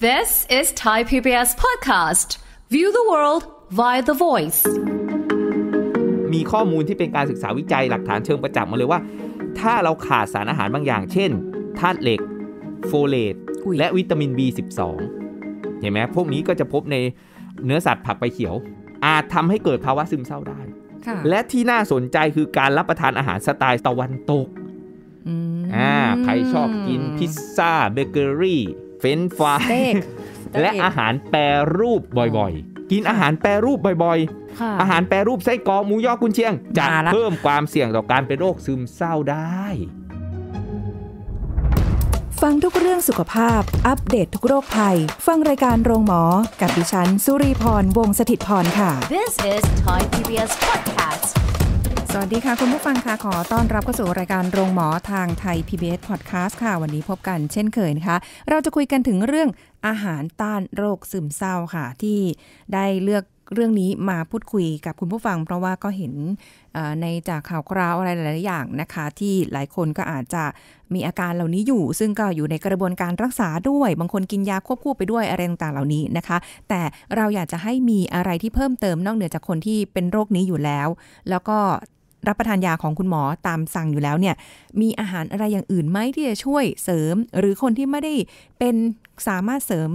This is Thai PBS Podcast. View the world via the voice. มีข้อมูลที่เป็นการศึกษาวิจัยหลักฐานเชิงประจักษ์มาเลยว่าถ้าเราขาดสารอาหารบางอย่างเช่นธาตุเหล็กโฟเลตและวิตามิน B12 เห็นไหมพวกนี้ก็จะพบในเนื้อสัตว์ผักใบเขียวอาจทำให้เกิดภาวะซึมเศร้าได้และที่น่าสนใจคือการรับประทานอาหารสไตล์ตะวันตกใครชอบกินพิซซ่าเบเกอรี่เฟรนฟรายและอาหารแปรรูปบ่อยๆกินอาหารแปรรูปบ่อยๆอาหารแปรรูปไส้กรอกหมูยอกุนเชียงจะเพิ่มความเสี่ยงต่อการเป็นโรคซึมเศร้าได้ฟังทุกเรื่องสุขภาพอัปเดต ทุกโรคภัยฟังรายการโรงหมอกับดิฉันสุรีพรวงศ์สถิตพรค่ะ This is Thai PBS Podcastสวัสดีค่ะคุณผู้ฟังค่ะขอต้อนรับเข้าสู่รายการโรงหมอทางไทย PBS Podcast ค่ะวันนี้พบกันเช่นเคยนะคะเราจะคุยกันถึงเรื่องอาหารต้านโรคซึมเศร้าค่ะที่ได้เลือกเรื่องนี้มาพูดคุยกับคุณผู้ฟังเพราะว่าก็เห็นในจากข่าวคราวอะไรหลายๆอย่างนะคะที่หลายคนก็อาจจะมีอาการเหล่านี้อยู่ซึ่งก็อยู่ในกระบวนการรักษาด้วยบางคนกินยาควบคู่ไปด้วยอะไรต่างๆเหล่านี้นะคะแต่เราอยากจะให้มีอะไรที่เพิ่มเติมนอกเหนือจากคนที่เป็นโรคนี้อยู่แล้วแล้วก็รับประทานยาของคุณหมอตามสั่งอยู่แล้วเนี่ยมีอาหารอะไรอย่างอื่นไหมที่จะช่วยเสริมหรือคนที่ไม่ได้เป็นสามารถเสริม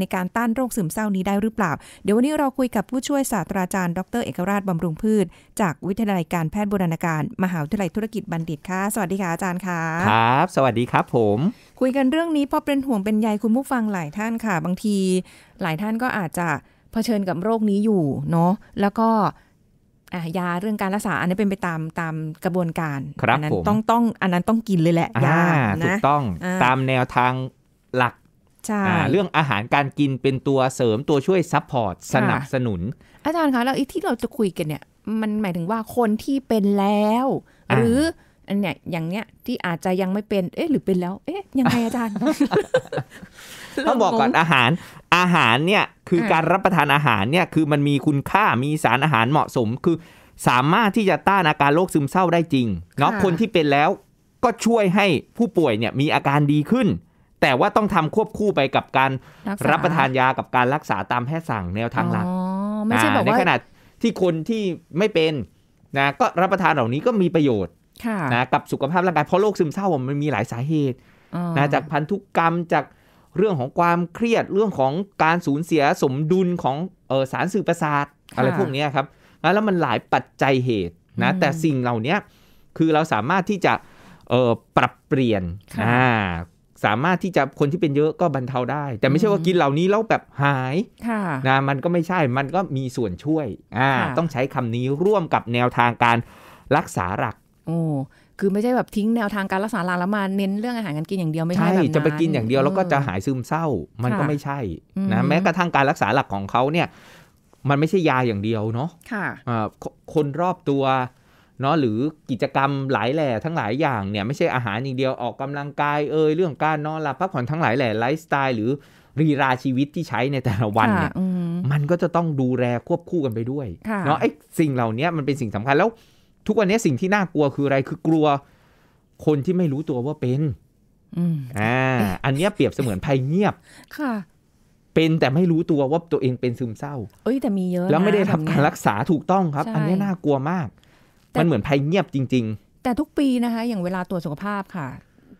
ในการต้านโรคซึมเศร้านี้ได้หรือเปล่าเดี๋ยววันนี้เราคุยกับผู้ช่วยศาสตราจารย์ดร.เอกราชบำรุงพืชจากวิทยาลัยการแพทย์บูรณาการมหาวิทยาลัยธุรกิจบัณฑิตค่ะสวัสดีค่ะอาจารย์ค่ะครับสวัสดีครับผมคุยกันเรื่องนี้เพราะเป็นห่วงเป็นใยคุณผู้ฟังหลายท่านค่ะบางทีหลายท่านก็อาจจะเผชิญกับโรคนี้อยู่เนาะแล้วก็ยาเรื่องการรักษาอันนี้เป็นไปตามกระบวนการอันนั้นต้องกินเลยแหละยาถูกต้องตามแนวทางหลักเรื่องอาหารการกินเป็นตัวเสริมตัวช่วยซัพพอร์ตสนับสนุนอาจารย์คะแล้วที่เราจะคุยกันเนี่ยมันหมายถึงว่าคนที่เป็นแล้วหรืออันเนี้ยอย่างเนี้ยที่อาจจะยังไม่เป็นเอ๊ะหรือเป็นแล้วเอ๊ะยังไงอาจารย์ต้องบอกก่อนอาหารเนี่ยคือการรับประทานอาหารเนี่ยคือมันมีคุณค่ามีสารอาหารเหมาะสมคือสามารถที่จะต้านอาการโรคซึมเศร้าได้จริงเนาะคนที่เป็นแล้วก็ช่วยให้ผู้ป่วยเนี่ยมีอาการดีขึ้นแต่ว่าต้องทำควบคู่ไปกับการรับประทานยากับการรักษาตามแพทย์สั่งแนวทางหลักในขณะที่คนที่ไม่เป็นนะก็รับประทานเหล่านี้ก็มีประโยชน์นะกับสุขภาพร่างกายเพราะโรคซึมเศร้ามันมีหลายสาเหตุนะจากพันธุกรรมจากเรื่องของความเครียดเรื่องของการสูญเสียสมดุลของสารสื่อประสาทอะไรพวกนี้ครับแล้วมันหลายปัจจัยเหตุนะแต่สิ่งเหล่านี้คือเราสามารถที่จะปรับเปลี่ยนสามารถที่จะคนที่เป็นเยอะก็บรรเทาได้แต่ไม่ใช่ว่ากินเหล่านี้แล้วแบบหายนะมันก็ไม่ใช่มันก็มีส่วนช่วยต้องใช้คำนี้ร่วมกับแนวทางการรักษาหลักโอ้คือไม่ใช่แบบทิ้งแนวทางการรักษาหลักแล้วมาเน้นเรื่องอาหารการกินอย่างเดียวไม่ใช่แบบนั้นจะไปกินอย่างเดียวแล้วก็จะหายซึมเศร้ามันก็ไม่ใช่นะแม้กระทั่งการรักษาหลักของเขาเนี่ยมันไม่ใช่ยาอย่างเดียวเนาะคนรอบตัวเนาะหรือกิจกรรมหลายแหล่ทั้งหลายอย่างเนี่ยไม่ใช่อาหารอย่างเดียวออกกำลังกายเรื่องการนอนหลับพักผ่อนทั้งหลายแหล่ไลฟ์สไตล์หรือรีราชีวิตที่ใช้ในแต่ละวันเนี่ยมันก็จะต้องดูแลควบคู่กันไปด้วยเนาะไอ้สิ่งเหล่านี้มันเป็นสิ่งสำคัญแล้วทุกวันนี้สิ่งที่น่ากลัวคืออะไรคือกลัวคนที่ไม่รู้ตัวว่าเป็นอันนี้เปรียบเสมือนภัยเงียบค่ะเป็นแต่ไม่รู้ตัวว่าตัวเองเป็นซึมเศร้าเอ้ยแต่มีเยอะแล้วไม่ได้ทำการรักษาถูกต้องครับอันนี้น่ากลัวมากมันเหมือนภัยเงียบจริงๆแต่ทุกปีนะคะอย่างเวลาตรวจสุขภาพค่ะ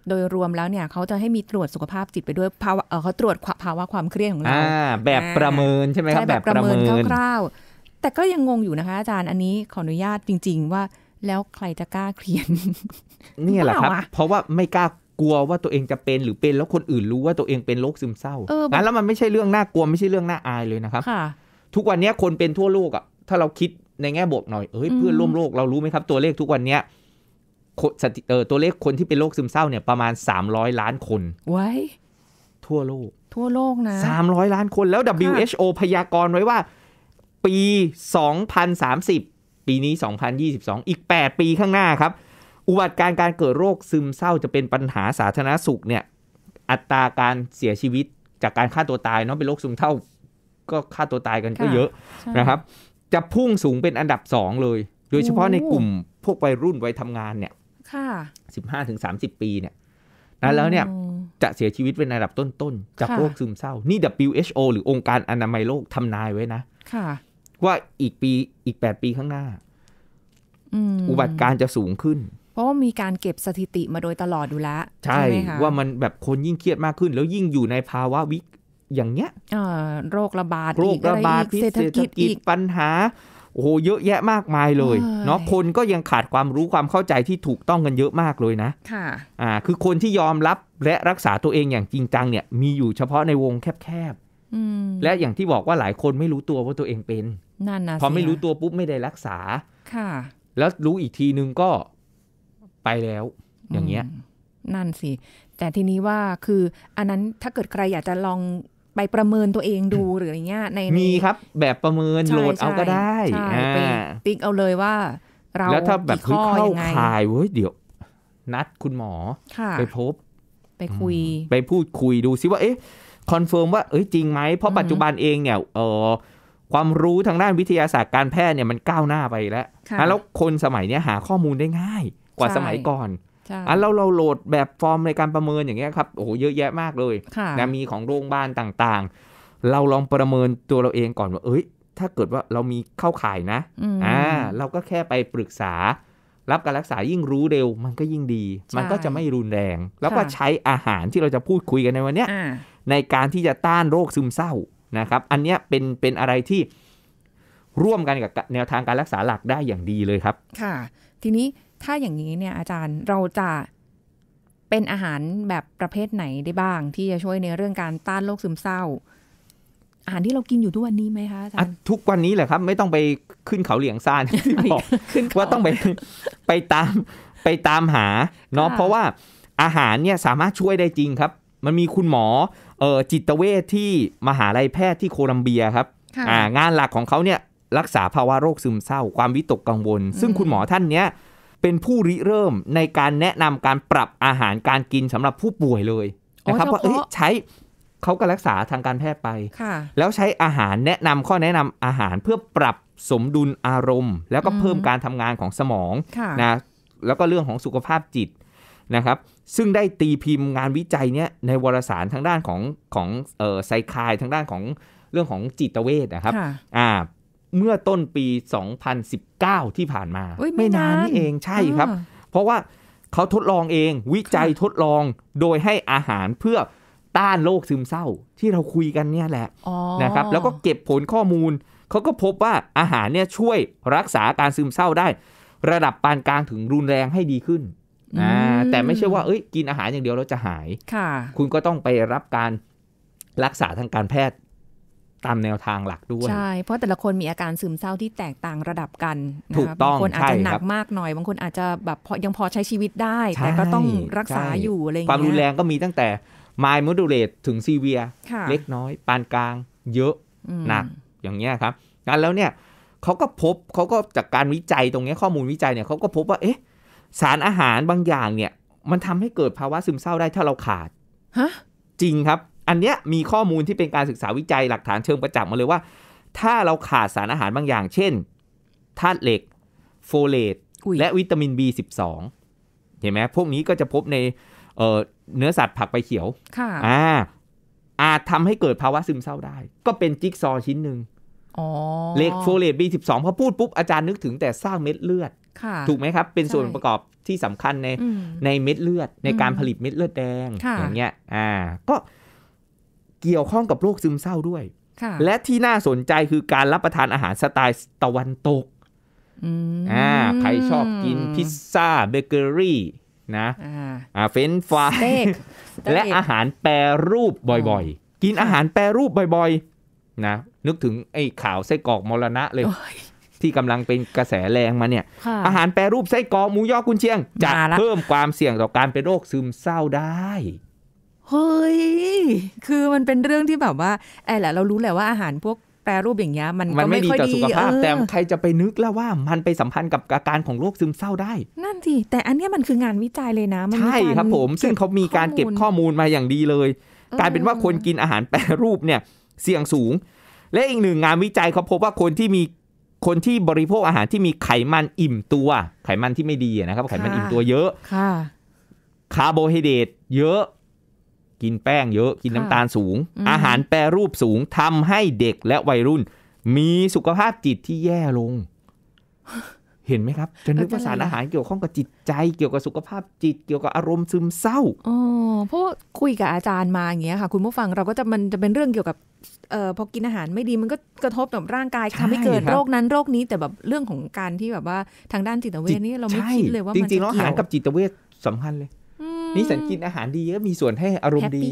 โดยรวมแล้วเนี่ยเขาจะให้มีตรวจสุขภาพจิตไปด้วยเขาตรวจภาวะความเครียดของเราแบบประเมินใช่ไหมครับแบบประเมินคร่าวแต่ก็ยังงงอยู่นะคะอาจารย์อันนี้ขออนุญาตจริงๆว่าแล้วใครจะกล้าเขียนนี่แหละครับเพราะว่าไม่กล้ากลัวว่าตัวเองจะเป็นหรือเป็นแล้วคนอื่นรู้ว่าตัวเองเป็นโรคซึมเศร้าแล้วมันไม่ใช่เรื่องน่ากลัวไม่ใช่เรื่องน่าอายเลยนะครับทุกวันนี้คนเป็นทั่วโลกอ่ะถ้าเราคิดในแง่บวกหน่อยเพื่อนร่วมโลกเรารู้ไหมครับตัวเลขทุกวันนี้ตัวเลขคนที่เป็นโรคซึมเศร้าเนี่ยประมาณ300 ล้านคนไว้ทั่วโลกนะ300 ล้านคนแล้ว WHO พยากรณ์ไว้ว่าปี2030ปีนี้2022อีก8 ปีข้างหน้าครับอุบัติการเกิดโรคซึมเศร้าจะเป็นปัญหาสาธารณสุขเนี่ยอัตราการเสียชีวิตจากการฆ่าตัวตายเนาะเป็นโรคซึมเศร้าก็ฆ่าตัวตายกันก็เยอะนะครับจะพุ่งสูงเป็นอันดับ2เลยโดยเฉพาะในกลุ่มพววกวัยรุ่นวัยทำงานเนี่ย15-30 ปีเนี่ยแล้วเนี่ย จะเสียชีวิตเป็นระดับต้นๆจากโรคซึมเศร้านี่ WHO หรือองค์การอนามัยโลกทำนายไว้นะว่าอีก8 ปีข้างหน้า อุบัติการจะสูงขึ้นเพราะว่ามีการเก็บสถิติมาโดยตลอดอยู่แล้วใช่ไหมคะว่ามันแบบคนยิ่งเครียดมากขึ้นแล้วยิ่งอยู่ในภาวะวิกฤตอย่างเงี้ยโรคระบาดเศรษฐกิจอีกปัญหาโอ้โหเยอะแยะมากมายเลยเนาะคนก็ยังขาดความรู้ความเข้าใจที่ถูกต้องกันเยอะมากเลยนะค่ะคือคนที่ยอมรับและรักษาตัวเองอย่างจริงจังเนี่ยมีอยู่เฉพาะในวงแคบๆและอย่างที่บอกว่าหลายคนไม่รู้ตัวว่าตัวเองเป็นนั่นนะพอไม่รู้ตัวปุ๊บไม่ได้รักษาค่ะแล้วรู้อีกทีนึงก็ไปแล้วอย่างเงี้ยนั่นสิแต่ทีนี้ว่าคืออันนั้นถ้าเกิดใครอยากจะลองไปประเมินตัวเองดูหรืออะไรเงี้ยในมีครับแบบประเมินโหลดเอาก็ได้ไปติ๊กเอาเลยว่าเราแล้วถ้าแบบเข้าข่ายเว้ยเดี๋ยวนัดคุณหมอไปพบไปคุยไปพูดคุยดูซิว่าเอ๊ะคอนเฟิร์มว่าเอ้ยจริงไหมเพราะปัจจุบันเองเนี่ยความรู้ทางด้านวิทยาศาสตร์การแพทย์เนี่ยมันก้าวหน้าไปแล้วแล้วคนสมัยนี้หาข้อมูลได้ง่ายกว่าสมัยก่อนเราโหลดแบบฟอร์มในการประเมินอย่างเงี้ยครับโอ้โหเยอะแยะมากเลยนะมีของโรงพยาบาลต่างๆเราลองประเมินตัวเราเองก่อนว่าเอ้ยถ้าเกิดว่าเรามีเข้าข่ายนะเราก็แค่ไปปรึกษารับการรักษายิ่งรู้เร็วมันก็ยิ่งดีมันก็จะไม่รุนแรงแล้วก็ใช้อาหารที่เราจะพูดคุยกันในวันเนี้ยในการที่จะต้านโรคซึมเศร้านะครับอันเนี้ยเป็นอะไรที่ร่วมกันกับแนวทางการรักษาหลักได้อย่างดีเลยครับค่ะทีนี้ถ้าอย่างนี้เนี่ยอาจารย์เราจะเป็นอาหารแบบประเภทไหนได้บ้างที่จะช่วยในเรื่องการต้านโรคซึมเศร้าอาหารที่เรากินอยู่ทุกวันนี้ไหมคะอาจารย์ทุกวันนี้แหละครับไม่ต้องไปขึ้นเขาเหลียงซานที่บอกว่าต้องไปตามหาเนาะเพราะว่าอาหารเนี่ยสามารถช่วยได้จริงครับมันมีคุณหมอจิตเวชที่มหาลัยแพทย์ที่โคลัมเบียครับงานหลักของเขาเนี่ยรักษาภาวะโรคซึมเศร้าความวิตกกังวลซึ่งคุณหมอท่านเนี้ยเป็นผู้ริเริ่มในการแนะนำการปรับอาหารการกินสำหรับผู้ป่วยเลยนะครับว่าใช้เขาก็รักษาทางการแพทย์ไปแล้วใช้อาหารแนะนำข้อแนะนำอาหารเพื่อปรับสมดุลอารมณ์แล้วก็เพิ่มการทำงานของสมองนะแล้วก็เรื่องของสุขภาพจิตนะครับซึ่งได้ตีพิมพ์งานวิจัยเนี้ยในวารสารทางด้านของไซคายทางด้านของเรื่องของจิตเวชนะครับเมื่อต้นปี2019ที่ผ่านมาไม่นานนี่เองใช่ครับเพราะว่าเขาทดลองเองวิจัยทดลองโดยให้อาหารเพื่อต้านโรคซึมเศร้าที่เราคุยกันเนี่ยแหละนะครับแล้วก็เก็บผลข้อมูลเขาก็พบว่าอาหารเนี่ยช่วยรักษาการซึมเศร้าได้ระดับปานกลางถึงรุนแรงให้ดีขึ้นแต่ไม่ใช่ว่ากินอาหารอย่างเดียวแล้วจะหายคุณก็ต้องไปรับการรักษาทางการแพทย์ตามแนวทางหลักด้วยใช่เพราะแต่ละคนมีอาการซึมเศร้าที่แตกต่างระดับกันนะคะบางคนอาจจะหนักมากหน่อยบางคนอาจจะแบบยังพอใช้ชีวิตได้แต่ก็ต้องรักษาอยู่อะไรอย่างเงี้ยความรุนแรงก็มีตั้งแต่ mild moderate ถึง severe เล็กน้อยปานกลางเยอะหนักอย่างเงี้ยครับแล้วเนี่ยเขาก็จากการวิจัยตรงนี้ข้อมูลวิจัยเนี่ยเขาก็พบว่าสารอาหารบางอย่างเนี่ยมันทำให้เกิดภาวะซึมเศร้าได้ถ้าเราขาดจริงครับอันเนี้ยมีข้อมูลที่เป็นการศึกษาวิจัยหลักฐานเชิงประจักษ์มาเลยว่าถ้าเราขาดสารอาหารบางอย่างเช่นธาตุเหล็กโฟเลตและวิตามิน B12 เห็นไหมพวกนี้ก็จะพบในเนื้อสัตว์ผักใบเขียวอาจทำให้เกิดภาวะซึมเศร้าได้ก็เป็นจิ๊กซอว์ชิ้นหนึ่งเหล็กโฟเลต B12 พอพูดปุ๊บอาจารย์นึกถึงแต่สร้างเม็ดเลือดถูกไหมครับเป็นส่วนประกอบที่สำคัญในเม็ดเลือดในการผลิตเม็ดเลือดแดงอย่างเงี้ยก็เกี่ยวข้องกับโรคซึมเศร้าด้วยและที่น่าสนใจคือการรับประทานอาหารสไตล์ตะวันตกใครชอบกินพิซซ่าเบเกอรี่นะเฟรนช์ฟรายและอาหารแปรรูปบ่อยๆกินอาหารแปรรูปบ่อยๆนะนึกถึงไอ้ข่าวไส้กรอกมรณะเลยที่กำลังเป็นกระแสแรงมาเนี่ยอาหารแปรรูปไส้กรอกหมูยอกุนเชียงจะเพิ่มความเสี่ยงต่อการเป็นโรคซึมเศร้าได้เฮ้ยคือมันเป็นเรื่องที่แบบว่าแหละเรารู้แหละว่าอาหารพวกแปรรูปอย่างเงี้ยมันไม่ดีต่อสุขภาพแต่ใครจะไปนึกแล้วว่ามันไปสัมพันธ์กับอาการของโรคซึมเศร้าได้นั่นสิแต่อันเนี้ยมันคืองานวิจัยเลยนะใช่ครับผมซึ่งเขามีการเก็บข้อมูลมาอย่างดีเลยกลายเป็นว่าคนกินอาหารแปรรูปเนี่ยเสี่ยงสูงและอีกหนึ่งงานวิจัยเขาพบว่าคนที่บริโภคอาหารที่มีไขมันอิ่มตัวไขมันที่ไม่ดีนะครับไขมันอิ่มตัวเยอะคาร์โบไฮเดรตเยอะ กินแป้งเยอะกินน้ำตาลสูงอาหารแปรรูปสูงทำให้เด็กและวัยรุ่นมีสุขภาพจิตที่แย่ลงเห็นไหมครับจะนึกว่าสารอาหารเกี่ยวข้องกับจิตใจเกี่ยวกับสุขภาพจิตเกี่ยวกับอารมณ์ซึมเศร้าอ๋อเพราะว่าคุยกับอาจารย์มาอย่างเงี้ยค่ะคุณผู้ฟังเราก็จะมันจะเป็นเรื่องเกี่ยวกับพอกินอาหารไม่ดีมันก็กระทบต่อร่างกายทำให้เกิดโรคนั้นโรคนี้แต่แบบเรื่องของการที่แบบว่าทางด้านจิตเวชนี่เราไม่คิดเลยว่ามันจริงๆอาหารกับจิตเวชสำคัญเลยนี่ฉันกินอาหารดีก็มีส่วนให้อารมณ์ดี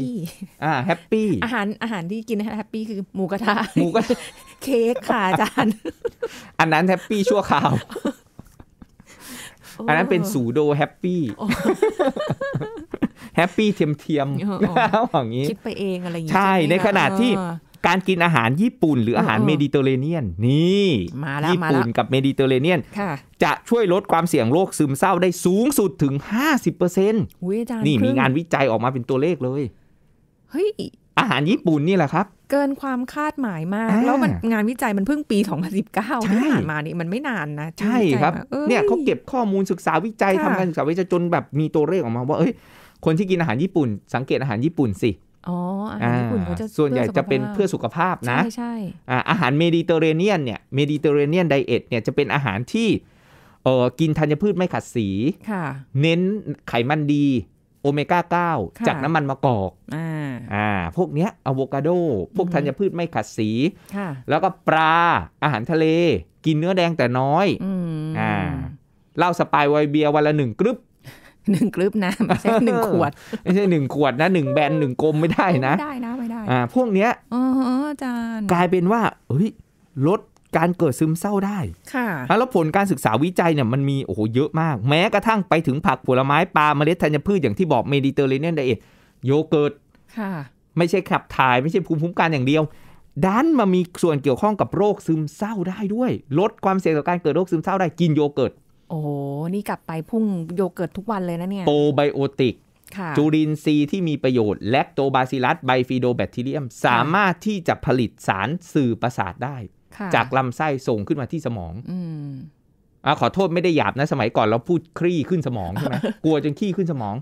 แฮปปี้อาหารที่กินแฮปปี้คือหมูกระทะเค้กค่ะอาจารย์อันนั้นแฮปปี้ชั่วคราวอันนั้นเป็นสูโดแฮปปี้เทียมอย่างนี้คิดไปเองอะไรอย่างนี้ใช่ในขณะที่การกินอาหารญี่ปุ่นหรืออาหารเมดิเตอร์เรเนียนนี่ญี่ปุ่นกับเมดิเตอร์เรเนียนจะช่วยลดความเสี่ยงโรคซึมเศร้าได้สูงสุดถึง 50% นี่มีงานวิจัยออกมาเป็นตัวเลขเลยเฮ้ยอาหารญี่ปุ่นนี่แหละครับเกินความคาดหมายมากแล้วมันงานวิจัยมันเพิ่งปี2019ที่ผ่านมานี่มันไม่นานนะใช่ครับเนี่ยเขาเก็บข้อมูลศึกษาวิจัยทำการศึกษาวิจัยจนแบบมีตัวเลขออกมาว่าเอ้ยคนที่กินอาหารญี่ปุ่นสังเกตอาหารญี่ปุ่นสิอ๋ออาหารญี่ปุ่นส่วนใหญ่จะเป็นเพื่อสุขภาพนะใช่ๆอาหารเมดิเตอร์เรเนียนเนี่ยเมดิเตอร์เรเนียนไดเอทเนี่ยจะเป็นอาหารที่กินธัญพืชไม่ขัดสีเน้นไขมันดีโอเมก้า9จากน้ำมันมะกอกพวกเนี้ยอะโวคาโดพวกธัญพืชไม่ขัดสีแล้วก็ปลาอาหารทะเลกินเนื้อแดงแต่น้อยเหล้าสปายไวน์เบียร์วันละ1กรึ๊บนะไม่ใช่1ขวดไม่ใช่1ขวดนะ1แบน1กลมไม่ได้นะไม่ได้นะไม่ได้พวกเนี้ยอาจารย์กลายเป็นว่าเฮ้ยลดการเกิดซึมเศร้าได้ค่ะแล้วผลการศึกษาวิจัยเนี่ยมันมีเยอะมากแม้กระทั่งไปถึงผักผลไม้ปลาเมล็ดธัญพืชอย่างที่บอกเมดิเตอร์เรเนียนไดเอทโยเกิร์ตค่ะไม่ใช่ขับถ่ายไม่ใช่ภูมิคุ้มกันอย่างเดียวดันมามีส่วนเกี่ยวข้องกับโรคซึมเศร้าได้ด้วยลดความเสี่ยงต่อการเกิดโรคซึมเศร้าได้กินโยเกิร์ตโอ้โหนี่กลับไปพุ่งโยเกิร์ตทุกวันเลยนะเนี่ยโปรไบโอติกจุลินทรีย์ที่มีประโยชน์แลคโตบาซิลัสไบฟีโดแบคทีเรียมสามารถที่จะผลิตสารสื่อประสาทได้จากลำไส้ส่งขึ้นมาที่สมองขอโทษไม่ได้หยาบนะสมัยก่อนเราพูดขี้ขึ้นสมองใช่ไหม กลัวจนขี้ขึ้นสมอง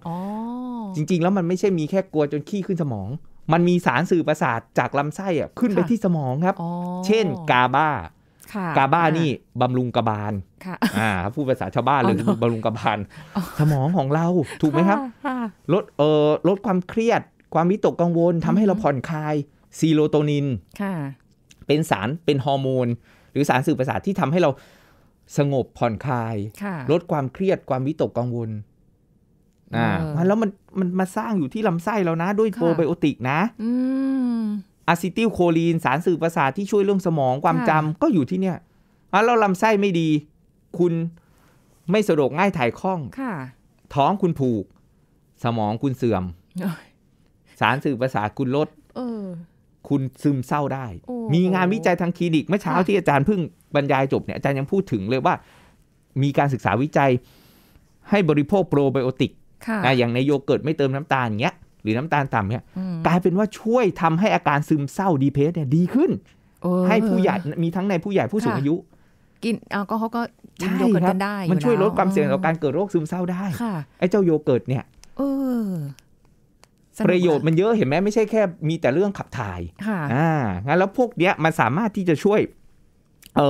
จริงๆแล้วมันไม่ใช่มีแค่กลัวจนขี้ขึ้นสมองมันมีสารสื่อประสาทจากลำไส้อะขึ้นไปที่สมองครับเช่นกาบากาบ้านี่บำรุงกระบาลพูดภาษาชาวบ้านเลยบำรุงกระบาลสมองของเราถูกไหมครับลดความเครียดความวิตกกังวลทำให้เราผ่อนคลายซีโรโทนินเป็นสารเป็นฮอร์โมนหรือสารสื่อประสาทที่ทำให้เราสงบผ่อนคลายลดความเครียดความวิตกกังวลแล้วมันมาสร้างอยู่ที่ลำไส้เรานะด้วยโปรไบโอติกนะอะซิทิลโคลีนสารสื่อประสาทที่ช่วยเรื่องสมองความจำก็อยู่ที่เนี่ยแล้วลำไส้ไม่ดีคุณไม่สะดวกง่ายถ่ายคล่องท้องคุณผูกสมองคุณเสื่อมสารสื่อประสาทคุณลดคุณซึมเศร้าได้มีงานวิจัยทางคลินิกเมื่อเช้าที่อาจารย์เพิ่งบรรยายจบเนี่ยอาจารย์ยังพูดถึงเลยว่ามีการศึกษาวิจัยให้บริโภคโปรไบโอติกอย่างในโยเกิร์ตไม่เติมน้ำตาลอย่างเงี้ยหรือน้ำตาลต่ำเนี่ยกลายเป็นว่าช่วยทำให้อาการซึมเศร้าดีเพรสเนี่ยดีขึ้นให้ผู้ใหญ่มีทั้งในผู้ใหญ่ผู้สูงอายุกินก็เขาก็กินโยเกิร์ตกันได้มันช่วยลดความเสี่ยงต่อการเกิดโรคซึมเศร้าได้ไอ้เจ้าโยเกิร์ตเนี่ยประโยชน์มันเยอะเห็นไหมไม่ใช่แค่มีแต่เรื่องขับถ่ายงั้นแล้วพวกเนี้ยมันสามารถที่จะช่วย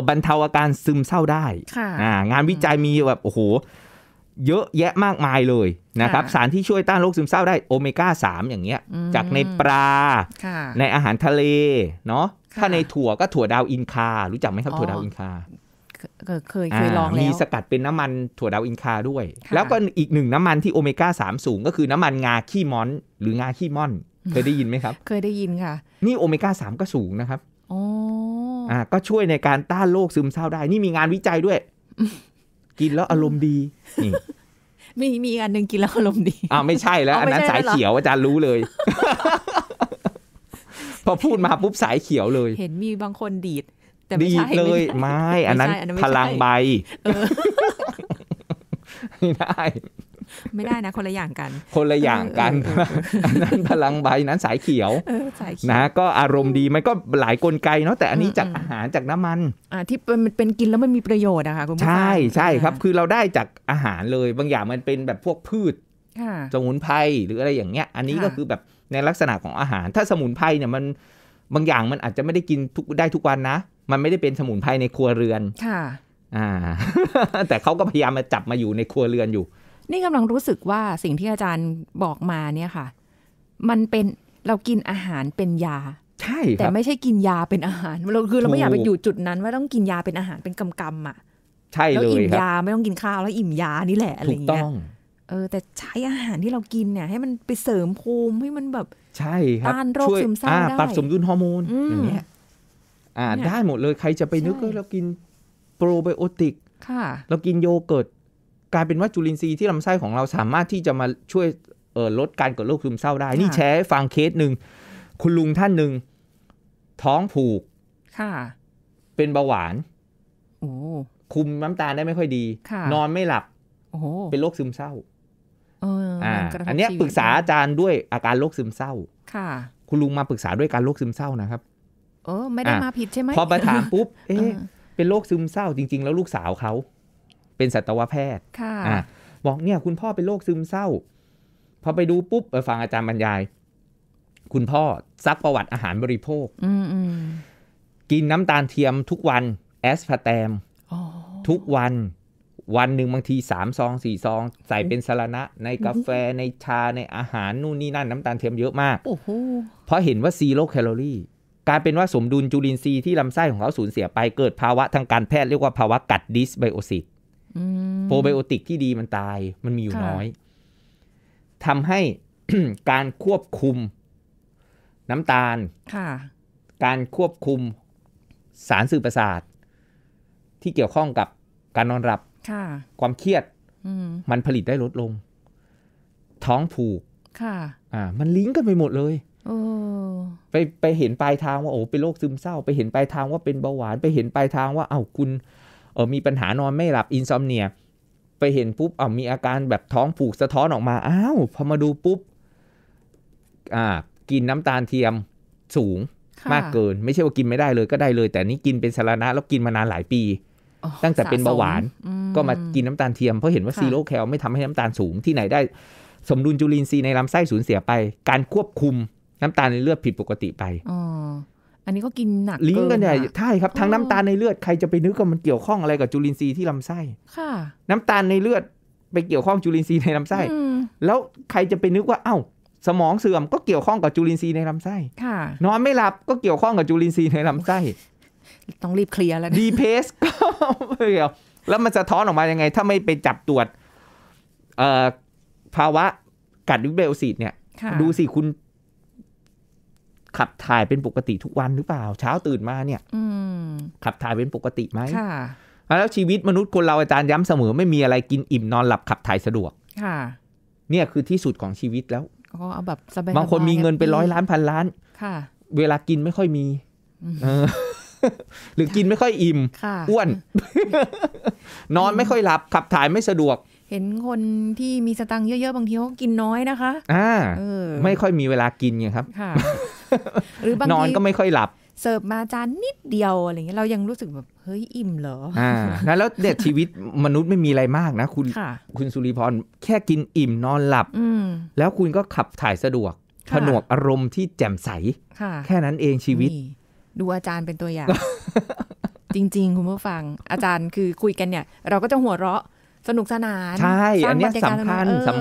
บรรเทาอาการซึมเศร้าได้งานวิจัยมีแบบเยอะแยะมากมายเลยนะครับสารที่ช่วยต้านโรคซึมเศร้าได้โอเมก้า3อย่างเงี้ยจากในปลาในอาหารทะเลเนาะถ้าในถั่วก็ถั่วดาวอินคารู้จักไหมครับถั่วดาวอินคาเคยลองแล้วมีสกัดเป็นน้ำมันถั่วดาวอินคาด้วยแล้วก็อีกหนึ่งน้ำมันที่โอเมก้า3สูงก็คือน้ำมันงาขี้ม้อนหรืองาขี้ม่อนเคยได้ยินไหมครับเคยได้ยินค่ะนี่โอเมก้า3ก็สูงนะครับก็ช่วยในการต้านโรคซึมเศร้าได้นี่มีงานวิจัยด้วยกินแล้วอารมณ์ดีนี่มีอันนึงกินแล้วอารมณ์ดีไม่ใช่แล้วอันนั้นสายเขียวอาจารย์รู้เลย พอพูดมาปุ๊บสายเขียวเลยเห็นมีบางคนดีดแต่ไม่ใช่เลยไม่อันนั้นพลังใบไม่ได้นะคนละอย่างกันอันนั้นพลังใบนั้นสายเขียวนะก็อารมณ์ดีมันก็หลายกลไกเนาะแต่อันนี้จากอาหารจากน้ำมันที่มันเป็นกินแล้วมันมีประโยชน์นะคะคุณผู้ชมใช่ครับคือเราได้จากอาหารเลยบางอย่างมันเป็นแบบพวกพืชสมุนไพรหรืออะไรอย่างเงี้ยอันนี้ก็คือแบบ ในลักษณะของอาหารถ้าสมุนไพรเนี่ยมันบางอย่างมันอาจจะไม่ได้กินได้ทุกวันนะมันไม่ได้เป็นสมุนไพรในครัวเรือนค่ะแต่เขาก็พยายามมาจับมาอยู่ในครัวเรือนอยู่นี่กำลังรู้สึกว่าสิ่งที่อาจารย์บอกมาเนี่ยค่ะมันเป็นเรากินอาหารเป็นยาใช่แต่ไม่ใช่กินยาเป็นอาหารคือเราไม่อยากไปอยู่จุดนั้นว่าต้องกินยาเป็นอาหารเป็นกำกำอ่ะใช่เลยครับแล้วอิ่มยาไม่ต้องกินข้าวแล้วอิ่มยานี่แหละอะไรอย่างเงี้ยแต่ใช้อาหารที่เรากินเนี่ยให้มันไปเสริมภูมิให้มันแบบใช่ครับต้านโรคซึมเศร้าได้ปรับสมดุลฮอร์โมนอย่างเงี้ยได้หมดเลยใครจะไปนึกว่าเรากินโปรไบโอติกเรากินโยเกิร์ตกลายเป็นว่าจุลินทรีย์ที่ลำไส้ของเราสามารถที่จะมาช่วยลดการเกิดโรคซึมเศร้าได้นี่แชร์ฟังเคสหนึ่งคุณลุงท่านหนึ่งท้องผูกเป็นเบาหวานคุมน้ำตาลได้ไม่ค่อยดีนอนไม่หลับเป็นโรคซึมเศร้าอันนี้ปรึกษาอาจารย์ด้วยอาการโรคซึมเศร้าคุณลุงมาปรึกษาด้วยการโรคซึมเศร้านะครับไม่ได้มาผิดใช่ไหมพอมาถามปุ๊บเป็นโรคซึมเศร้าจริงๆแล้วลูกสาวเขาเป็นสัตวแพทย์บอกเนี่ยคุณพ่อเป็นโรคซึมเศร้าพอไปดูปุ๊บฟังอาจารย์บรรยายคุณพ่อซักประวัติอาหารบริโภคกินน้ำตาลเทียมทุกวันแอสพาร์แตมทุกวันวันหนึ่งบางที3 ซอง 4 ซองใส่เป็นสารณะในกาแฟในชาในอาหารนู่นนี่นั่นน้ำตาลเทียมเยอะมากเพราะเห็นว่าซีโร่แคลอรี่กลายเป็นว่าสมดุลจุลินทรีย์ที่ลำไส้ของเขาสูญเสียไปเกิดภาวะทางการแพทย์เรียกว่าภาวะกัดดิสไบโอซิสโปรไบโอติกที่ดีมันตายมันมีอยู่น้อยทำให้ การควบคุมน้ำตาลการควบคุมสารสื่อประสาทที่เกี่ยวข้องกับการนอนหลับความเครียดมันผลิตได้ลดลงท้องผูกมันลิงก์กันไปหมดเลยไปเห็นปลายทางว่าโอ้เป็นโรคซึมเศร้าไปเห็นปลายทางว่าเป็นเบาหวานไปเห็นปลายทางว่าเอ้าคุณมีปัญหานอนไม่หลับอินซอมเนียไปเห็นปุ๊บมีอาการแบบท้องผูกสะท้อนออกมาอ้าวพอมาดูปุ๊บกินน้ำตาลเทียมสูงมากเกินไม่ใช่ว่ากินไม่ได้เลยก็ได้เลยแต่นี่กินเป็นสารณะแล้วกินมานานหลายปีตั้งแต่เป็นเบาหวานก็มากินน้ำตาลเทียมเพราะเห็นว่าซีโร่แคลไม่ทำให้น้ำตาลสูงที่ไหนได้สมดุลจุลินทรีย์ในลำไส้สูญเสียไปการควบคุมน้ำตาลในเลือดผิดปกติไปอันนี้ก็กินหนักลิงก์กันใช่ครับทั้งน้ำตาลในเลือดใครจะไปนึกว่ามันเกี่ยวข้องอะไรกับจุลินทรีย์ที่ลำไส้น้ำตาลในเลือดไปเกี่ยวข้องจุลินทรีย์ในลำไส้แล้วใครจะไปนึกว่าเอ้าสมองเสื่อมก็เกี่ยวข้องกับจุลินทรีย์ในลำไส้นอนไม่หลับก็เกี่ยวข้องกับจุลินทรีย์ในลำไส้ต้องรีบเคลียร์แล้วดีเพสก็เกี่ยวแล้วมันจะท้อนออกมายังไงถ้าไม่ไปจับตรวจภาวะกัดดิสไบโอซิสเนี่ยดูสิคุณขับถ่ายเป็นปกติทุกวันหรือเปล่าเช้าตื่นมาเนี่ยขับถ่ายเป็นปกติไหมแล้วชีวิตมนุษย์คนเราอาจารย์ย้ำเสมอไม่มีอะไรกินอิ่มนอนหลับขับถ่ายสะดวกเนี่ยคือที่สุดของชีวิตแล้วก็เอาแบบบางคนมีเงินเป็น100 ล้าน 1,000 ล้านเวลากินไม่ค่อยมีหรือกินไม่ค่อยอิ่มอ้วนนอนไม่ค่อยหลับขับถ่ายไม่สะดวกเห็นคนที่มีสตังค์เยอะๆบางทีเขากินน้อยนะคะไม่ค่อยมีเวลากินไงครับหรือบางทีนอนก็ไม่ค่อยหลับเสิร์ฟมาจานนิดเดียวอะไรเงี้ยเรายังรู้สึกแบบเฮ้ยอิ่มเหรอแล้วเด็ดชีวิตมนุษย์ไม่มีอะไรมากนะคุณสุริพรแค่กินอิ่มนอนหลับแล้วคุณก็ขับถ่ายสะดวกผนวกอารมณ์ที่แจ่มใสแค่นั้นเองชีวิตดูอาจารย์เป็นตัวอย่างจริงๆคุณผู้ฟังอาจารย์คือคุยกันเนี่ยเราก็จะหัวเราะสนุกสนานใช่อันนี้สำ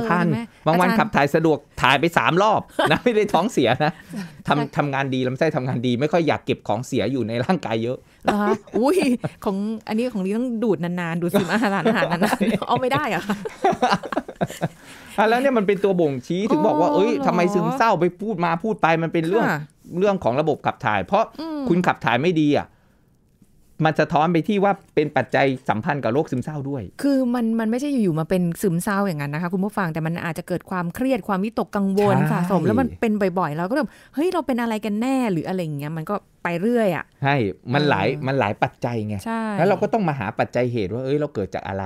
คัญบางวันขับถ่ายสะดวกถ่ายไป3 รอบนะไม่ได้ท้องเสียนะทำงานดีลำไส้ทำงานดีไม่ค่อยอยากเก็บของเสียอยู่ในร่างกายเยอะอุ้ยของอันนี้ของนี้ต้องดูดนานๆดูดซึมอาหารนานๆเอาไม่ได้อะแล้วเนี่ยมันเป็นตัวบ่งชี้ถึงบอกว่าเอ้ยทำไมซึมเศร้าไปพูดไปมันเป็นเรื่องของระบบขับถ่ายเพราะคุณขับถ่ายไม่ดีอ่ะมันสะท้อนไปที่ว่าเป็นปัจจัยสัมพันธ์กับโรคซึมเศร้าด้วยคือมันไม่ใช่อยู่ๆมาเป็นซึมเศร้าอย่างนั้นนะคะคุณผู้ฟังแต่มันอาจจะเกิดความเครียดความวิตกกังวลสะสมแล้วมันเป็นบ่อยๆเราก็แบบเฮ้ยเราเป็นอะไรกันแน่หรืออะไรอย่างเงี้ยมันก็ไปเรื่อยอ่ะใช่มันหลายปัจจัยไงแล้วเราก็ต้องมาหาปัจจัยเหตุว่าเอ้ยเราเกิดจากอะไร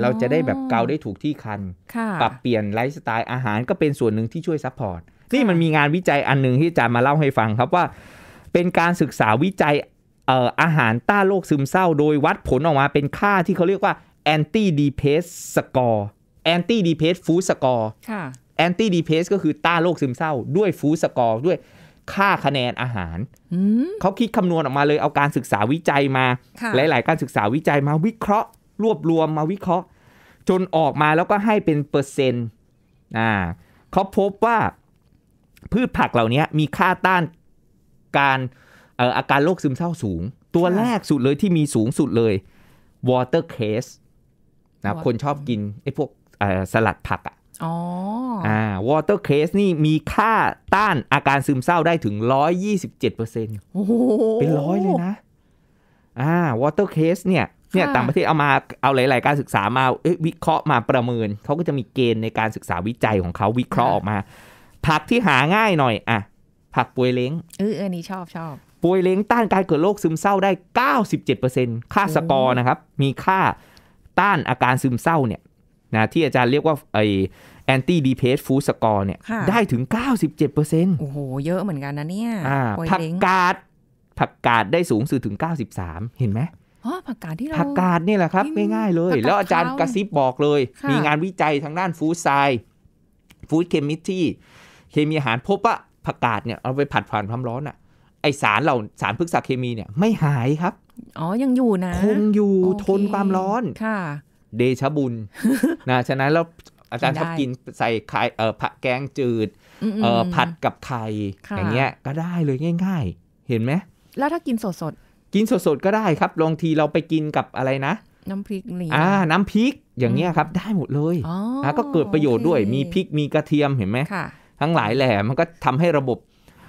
เราจะได้แบบเกาได้ถูกที่คันปรับเปลี่ยนไลฟ์สไตล์อาหารก็เป็นส่วนหนึ่งที่ช่วยซัพพอร์ตนี่มันมีงานวิจัยอันนึงที่อาจารย์มาเล่าให้ฟังครับว่าเป็นการศึกษาวิจัยอาหารต้านโรคซึมเศร้าโดยวัดผลออกมาเป็นค่าที่เขาเรียกว่า anti depressant score anti depressant food score แอนตี้ดีเพสก็คือต้านโรคซึมเศร้าด้วยฟู้ดสกอร์ด้วยค่าคะแนนอาหารเขาคิดคำนวณออกมาเลยเอาการศึกษาวิจัยมาหลายๆการศึกษาวิจัยมาวิเคราะห์รวบรวมมาวิเคราะห์จนออกมาแล้วก็ให้เป็นเปอร์เซ็นต์เขาพบว่าพืชผักเหล่านี้มีค่าต้านการอาการโรคซึมเศร้าสูงตัวแรกสุดเลยที่มีสูงสุดเลยวอเตอร์เคสนะคนชอบกินไอ้พวกสลัดผักอ่ะวอเตอร์เคสนี่มีค่าต้านอาการซึมเศร้าได้ถึง 127% โอ้โหเป็นร้อยเลยนะวอเตอร์เคสเนี่ยต่างประเทศเอาหลายๆการศึกษามาวิเคราะห์มาประเมินเขาก็จะมีเกณฑ์ในการศึกษาวิจัยของเขาวิเคราะห์ออกมาผักที่หาง่ายหน่อยผักป่วยเล้งนี่ชอบป่วยเล้งต้านการเกิดโรคซึมเศร้าได้ 97% ค่าสกอร์นะครับมีค่าต้านอาการซึมเศร้าเนี่ยนะที่อาจารย์เรียกว่าไอแอนตี้ดีเพสฟู้ดสกอร์เนี่ยได้ถึง 97% โอ้โหเยอะเหมือนกันนะเนี่ยผักกาดได้สูงสุดถึง 93% เห็นไหมผักกาดนี่แหละครับง่ายๆเลยแล้วอาจารย์กระซิบบอกเลยมีงานวิจัยทางด้านฟู้ดไซน์ฟู้ดเคมิสทรีเคมีอาหารพบว่าผักกาดเนี่ยเอาไปผัดผ่านความร้อนไอสารพฤกษเคมีเนี่ยไม่หายครับยังอยู่นะคงอยู่ทนความร้อนค่ะเดชบุญนะฉะนั้นแล้วอาจารย์ชอบกินใส่ไข่ผักแกงจืดผัดกับไข่อย่างเงี้ยก็ได้เลยง่ายๆเห็นไหมแล้วถ้ากินสดก็ได้ครับลองทีเราไปกินกับอะไรนะน้ำพริกนี่น้ำพริกอย่างเงี้ยครับได้หมดเลยก็เกิดประโยชน์ด้วยมีพริกมีกระเทียมเห็นไหมทั้งหลายแหล่มันก็ทำให้ระบบ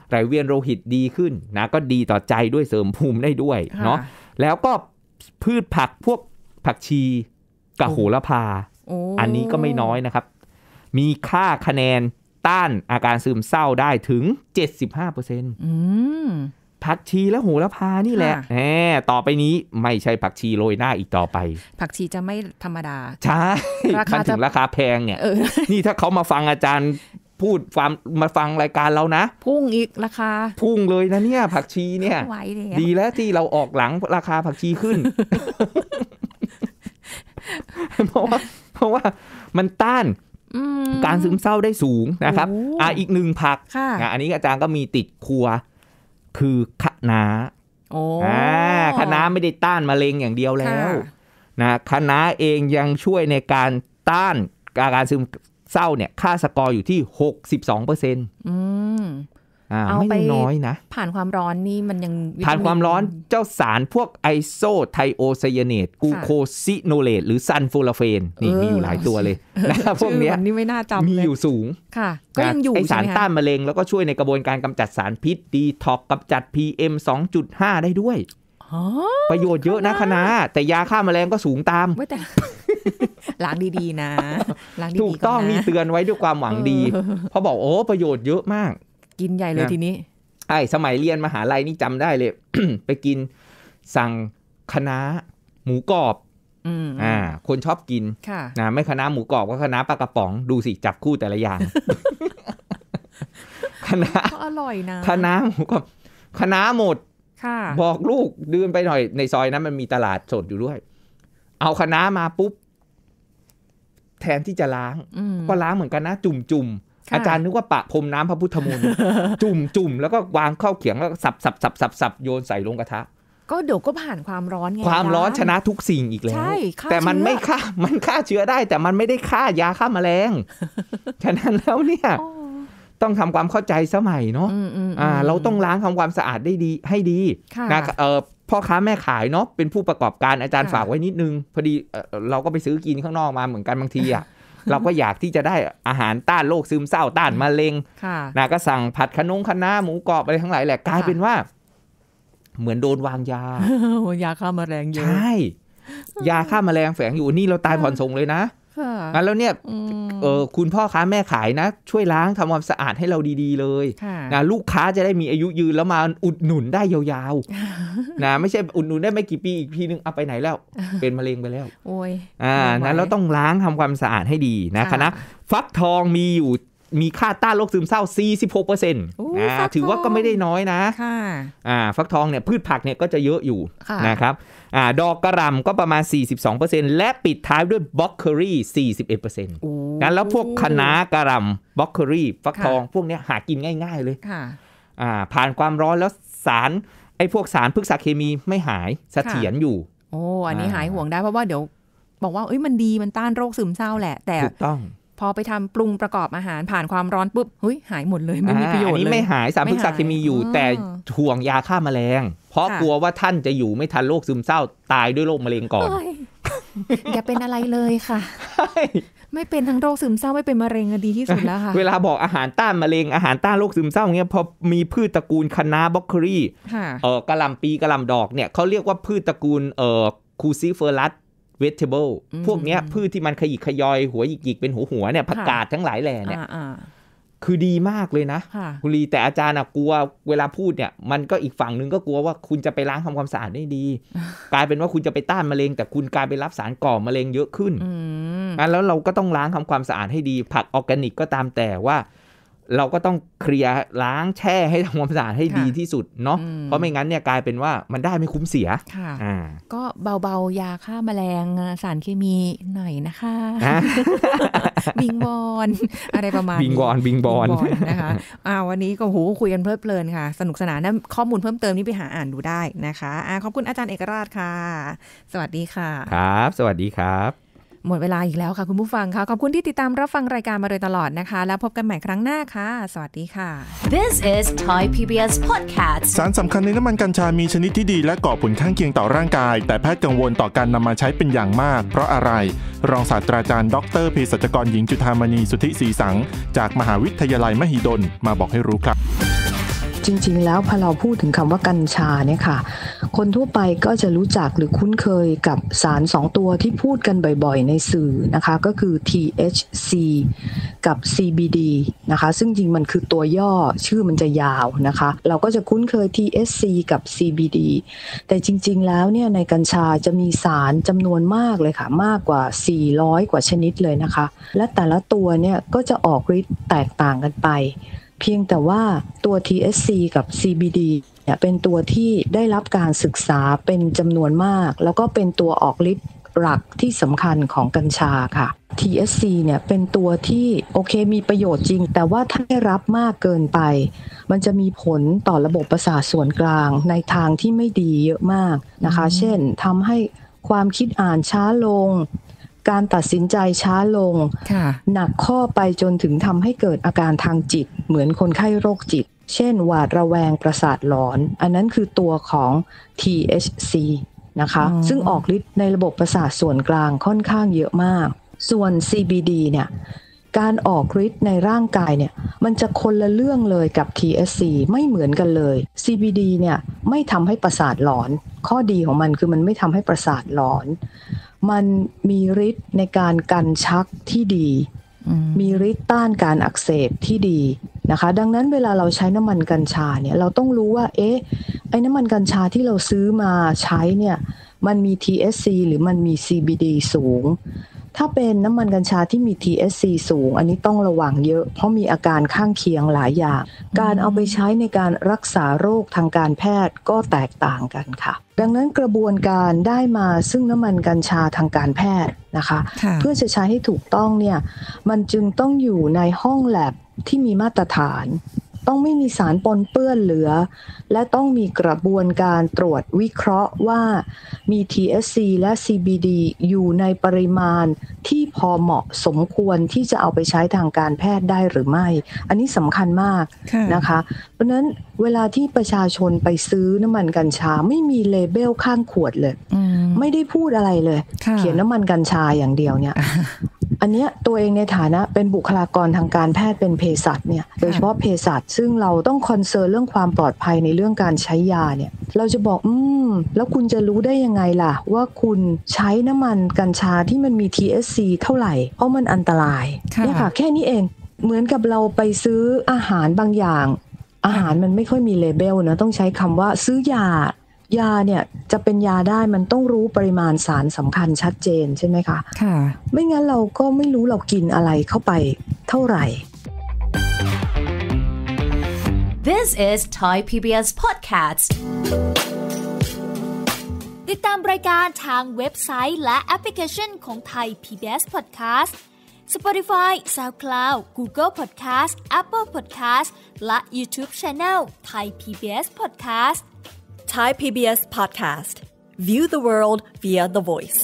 ไหลเวียนโลหิตดีขึ้นนะก็ดีต่อใจด้วยเสริมภูมิได้ด้วยเนาะแล้วก็พืชผักพวกผักชีกับโหระพาอันนี้ก็ไม่น้อยนะครับมีค่าคะแนนต้านอาการซึมเศร้าได้ถึง 75% ผักชีและโหระพานี่แหละต่อไปนี้ไม่ใช่ผักชีโรยหน้าอีกต่อไปผักชีจะไม่ธรรมดาใช่มันถึงราคาแพงเนี่ยนี่ถ้าเขามาฟังอาจารย์พูดมาฟังรายการเรานะพุ่งอีกราคาพุ่งเลยนะเนี่ยผักชีเนี่ยดีแล้วที่เราออกหลังราคาผักชีขึ้น เพราะว่ามันต้านการซึมเศร้าได้สูงนะครับอีกหนึ่งผักอันนี้อาจารย์ก็มีติดครัวคือคะน้าคะน้าไม่ได้ต้านมะเร็งอย่างเดียวแล้วนะคะน้าเองยังช่วยในการต้านอาการซึมเศร้าเนี่ยค่าสกอร์อยู่ที่ 62% ไม่น้อยนะผ่านความร้อนนี่มันยังผ่านความร้อนเจ้าสารพวกไอโซไทโอไซยาเนตกูโคซิโนเลตหรือซัลโฟลาเฟนนี่มีอยู่หลายตัวเลยนะพวกนี้มีอยู่สูงค่ะก็ยังอยู่ไอสารต้านมะเร็งแล้วก็ช่วยในกระบวนการกำจัดสารพิษดีท็อกกำจัด PM 2.5 ได้ด้วยประโยชน์เยอะนะคณะแต่ยาฆ่าแมลงก็สูงตามล้างดีๆนะล้างดีๆถูกต้องมีเตือนไว้ด้วยความหวังดีเพราะบอกโอ้ประโยชน์เยอะมากกินใหญ่เลยทีนี้สมัยเรียนมหาลัยนี่จำได้เลย ไปกินสั่งคะน้าหมูกรอบคนชอบกินนะไม่คะน้าหมูกรอบก็คะน้าปลากระป๋องดูสิจับคู่แต่ละอย่าง คะน้าอร่อยนะคะน้าหมูกรอบคะน้าหมดบอกลูกเดินไปหน่อยในซอยนั้นมันมีตลาดสดอยู่ด้วยเอาคะน้ามาปุ๊บแทนที่จะล้างก็ล้างเหมือนกันนะจุ่มๆอาจารย์นึกว่าปะพรมน้ำพระพุทธมนต์จุ่มๆแล้วก็วางเข้าเขียงแล้วสับๆๆๆโยนใส่ลงกระทะก็เดี๋ยวก็ผ่านความร้อนไงความร้อนชนะทุกสิ่งอีกแล้วแต่มันไม่ฆ่ามันฆ่าเชื้อได้แต่มันไม่ได้ฆ่ายาฆ่าแมลงฉะนั้นแล้วเนี่ยต้องทำความเข้าใจสมัยเนาะเราต้องล้างทำความสะอาดได้ดีให้ดีนะพ่อค้าแม่ขายเนาะเป็นผู้ประกอบการอาจารย์ฝากไว้นิดนึงพอดีเราก็ไปซื้อกินข้างนอกมาเหมือนกันบางทีอ่ะ เราก็อยากที่จะได้อาหารต้านโรคซึมเศร้าต้านมะเร็งนะก็สั่งผัดขนงคะน้าหมูกรอบอะไรทั้งหลายแหละกลายเป็นว่าเหมือนโดนวางยา ยาฆ่าแมลงเยอะใช่ยาฆ่าแมลงแฝงอยู่นี่เราตายผ่อนส่งเลยนะงั้นแล้วเนี่ยคุณพ่อค้าแม่ขายนะช่วยล้างทำความสะอาดให้เราดีๆเลยนะลูกค้าจะได้มีอายุยืนแล้วมาอุดหนุนได้ยาวๆนะไม่ใช่อุดหนุนได้ไม่กี่ปีอีกทีนึงเอาไปไหนแล้วเป็นมะเร็งไปแล้วโอ้ยนั้นเราต้องล้างทำความสะอาดให้ดีนะคณะฟักทองมีอยู่ มีค่าต้านโรคซึมเศร้า 46% ถือว่าก็ไม่ได้น้อยนะฟักทองเนี่ยพืชผักเนี่ยก็จะเยอะอยู่นะครับดอกกระหล่ำก็ประมาณ 42% และปิดท้ายด้วยบล็อกเกอรี่ 41% งั้นแล้วพวกคะน้ากระหล่ำบล็อกเกอรี่ฟักทองพวกเนี้ยหากินง่ายๆเลยผ่านความร้อนแล้วสารไอ้พวกสารพฤกษเคมีไม่หายเสถียรอยู่โอ้อันนี้หายห่วงได้เพราะว่าเดี๋ยวบอกว่าเอ้ยมันดีมันต้านโรคซึมเศร้าแหละแต่พอไปทำปรุงประกอบอาหารผ่านความร้อนปุ๊บเฮ้ยหายหมดเลยไม่มีประโยชน์เลยอันนี้ไม่หายสารพฤกษเคมีอยู่แต่ห่วงยาฆ่าแมลงเพราะกลัวว่าท่านจะอยู่ไม่ทันโรคซึมเศร้าตายด้วยโรคมะเร็งก่อนอย่าเป็นอะไรเลยค่ะไม่เป็นทั้งโรคซึมเศร้าไม่เป็นมะเร็งดีที่สุดแล้วค่ะเวลาบอกอาหารต้านมะเร็งอาหารต้านโรคซึมเศร้าเงี้ยพอมีพืชตระกูลคะน้าบล็อกเกอรี่กะหล่ำปีกะหล่ำดอกเนี่ยเขาเรียกว่าพืชตระกูลคูซิเฟอรัสเวจเทเบิลพวกเนี้ยพืชที่มันขยิกขยอยหัวหยิกๆเป็นหัวเนี่ยผักกาดทั้งหลายแหล่เนี่ยคือดีมากเลยนะคุณลีแต่อาจารย์กลัวเวลาพูดเนี่ยมันก็อีกฝั่งนึงก็กลัวว่าคุณจะไปล้างทำความสะอาดได้ดีกลายเป็นว่าคุณจะไปต้านมะเร็งแต่คุณกลายไปรับสารก่อมะเร็งเยอะขึ้นแล้วเราก็ต้องล้างทำความสะอาดให้ดีผักออร์แกนิกก็ตามแต่ว่าเราก็ต้องเคลียร์ล้างแช่ให้ทำความสะอาดให้ดีที่สุดเนาะเพราะไม่งั้นเนี่ยกลายเป็นว่ามันได้ไม่คุ้มเสียก็เบาๆยาฆ่าแมลงสารเคมีหน่อยนะคะบิงบอนอะไรประมาณบิงบอนนะคะวันนี้ก็โหคุยกันเพลิดเพลินค่ะสนุกสนานนะข้อมูลเพิ่มเติมนี่ไปหาอ่านดูได้นะคะขอบคุณอาจารย์เอกราชค่ะสวัสดีค่ะครับสวัสดีครับหมดเวลาอีกแล้วค่ะคุณผู้ฟังค่ะขอบคุณที่ติดตามรับฟังรายการมาโดยตลอดนะคะแล้วพบกันใหม่ครั้งหน้าค่ะสวัสดีค่ะ This is Thai PBS Podcast สารสำคัญในน้ำมันกัญชามีชนิดที่ดีและก่อผลข้างเคียงต่อร่างกายแต่แพทย์กังวลต่อการนำมาใช้เป็นอย่างมากเพราะอะไรรองศาสตราจารย์ดร.เภสัชกรหญิงจุฑามณีสุทธิศรีสังจากมหาวิทยาลัยมหิดลมาบอกให้รู้ครับจริงๆแล้วพอเราพูดถึงคำว่ากัญชาเนี่ยค่ะคนทั่วไปก็จะรู้จักหรือคุ้นเคยกับสาร2ตัวที่พูดกันบ่อยๆในสื่อนะคะก็คือ THC กับ CBD นะคะซึ่งจริงมันคือตัวย่อชื่อมันจะยาวนะคะเราก็จะคุ้นเคย THC กับ CBD แต่จริงๆแล้วเนี่ยในกัญชาจะมีสารจำนวนมากเลยค่ะมากกว่า400กว่าชนิดเลยนะคะและแต่ละตัวเนี่ยก็จะออกฤทธิ์แตกต่างกันไปเพียงแต่ว่าตัว THC กับ CBD เนี่ยเป็นตัวที่ได้รับการศึกษาเป็นจำนวนมากแล้วก็เป็นตัวออกฤทธิ์หลักที่สำคัญของกัญชาค่ะ THC เนี่ยเป็นตัวที่โอเคมีประโยชน์จริงแต่ว่าถ้าได้รับมากเกินไปมันจะมีผลต่อระบบประสาทส่วนกลางในทางที่ไม่ดีเยอะมากนะคะเช่นทำให้ความคิดอ่านช้าลงการตัดสินใจช้าลงหนักข้อไปจนถึงทำให้เกิดอาการทางจิตเหมือนคนไข้โรคจิตเช่นหวาดระแวงประสาทหลอนอันนั้นคือตัวของ THC นะคะซึ่งออกฤทธิ์ในระบบประสาทส่วนกลางค่อนข้างเยอะมากส่วน CBD เนี่ยการออกฤทธิ์ในร่างกายเนี่ยมันจะคนละเรื่องเลยกับ THC ไม่เหมือนกันเลย CBD เนี่ยไม่ทำให้ประสาทหลอนข้อดีของมันคือมันไม่ทำให้ประสาทหลอนมันมีฤทธิ์ในการกันชักที่ดีมีฤทธิ์ต้านการอักเสบที่ดีนะคะดังนั้นเวลาเราใช้น้ำมันกัญชาเนี่ยเราต้องรู้ว่าเอ๊ะไอ้น้ำมันกัญชาที่เราซื้อมาใช้เนี่ยมันมี THC หรือมันมี CBD สูงถ้าเป็นน้ำมันกัญชาที่มี THC สูงอันนี้ต้องระวังเยอะเพราะมีอาการข้างเคียงหลายอย่างการเอาไปใช้ในการรักษาโรคทางการแพทย์ก็แตกต่างกันค่ะดังนั้นกระบวนการได้มาซึ่งน้ำมันกัญชาทางการแพทย์นะคะเพื่อจะใช้ให้ถูกต้องเนี่ยมันจึงต้องอยู่ในห้องแลบที่มีมาตรฐานต้องไม่มีสารปนเปื้อนเหลือและต้องมีกระบวนการตรวจวิเคราะห์ว่ามี THC และ CBD อยู่ในปริมาณที่พอเหมาะสมควรที่จะเอาไปใช้ทางการแพทย์ได้หรือไม่อันนี้สำคัญมากนะคะเพราะนั้นเวลาที่ประชาชนไปซื้อน้ำมันกัญชาไม่มีเลเบลข้างขวดเลยไม่ได้พูดอะไรเลยเขียนน้ำมันกัญชาอย่างเดียวเนี่ยอันเนี้ยตัวเองในฐานะเป็นบุคลากรทางการแพทย์เป็นเภสัชเนี่ยโดยเฉพาะเภสัชซึ่งเราต้องคอนเซิร์นเรื่องความปลอดภัยในเรื่องการใช้ยาเนี่ยเราจะบอกแล้วคุณจะรู้ได้ยังไงล่ะว่าคุณใช้น้ำมันกัญชาที่มันมี THC เท่าไหร่เพราะมันอันตรายเนี่ยค่ะแค่นี้เองเหมือนกับเราไปซื้ออาหารบางอย่างอาหารมันไม่ค่อยมีเลเบลนะต้องใช้คำว่าซื้อยายาเนี่ยจะเป็นยาได้มันต้องรู้ปริมาณสารสำคัญชัดเจนใช่ไหมคะค่ะไม่งั้นเราก็ไม่รู้เรากินอะไรเข้าไปเท่าไหร่ This is Thai PBS Podcast ติดตามรายการทางเว็บไซต์และแอปพลิเคชันของ Thai PBS Podcast Spotify, SoundCloud, Google Podcast, Apple Podcast และ YouTube Channel Thai PBS Podcast Thai PBS Podcast View the world via the voice